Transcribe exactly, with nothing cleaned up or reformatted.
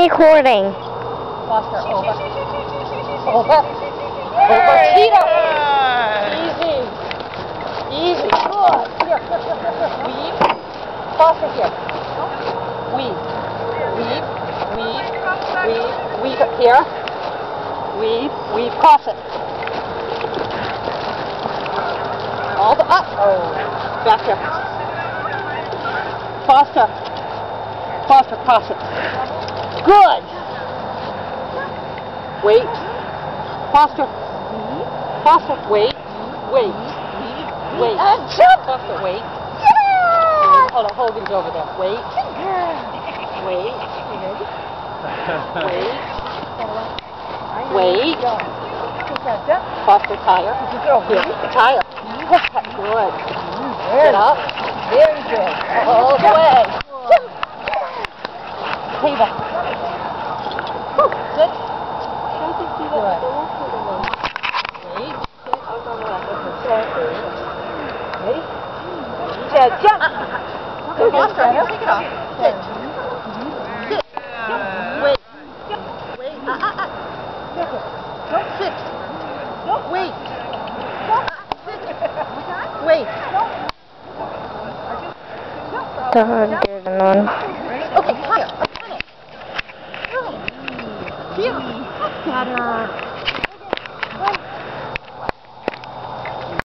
recording. Foster, over. Over. Over. Feet up. Easy. Easy. Good. Here. Weave. Foster here. Weave. Weave. Weave. Weave. Weave up here. Weave. Weave. Cross it. All the up. Oh. Back here. Foster. Foster, cross it. Good. Wait. Foster. Foster, wait. Wait. Wait. Foster, wait. Yeah. Hold on, Hogan's over there. Wait. Wait. Wait. Wait. Foster, tire. Tire. Good. Get up. Very good. All the way. Hey, back. Woo. Good. I can see that. Wait. Ready? Yeah, jump. Go faster. Take it off. Sit. Sit. Wait. Wait. Uh, uh, uh. Don't sit. Don't wait. Sit. Wait. Don't give on. Okay, higher. That's better.